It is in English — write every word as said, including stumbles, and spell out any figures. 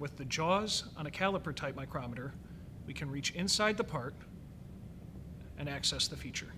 With the jaws on a caliper type micrometer, we can reach inside the part and access the feature.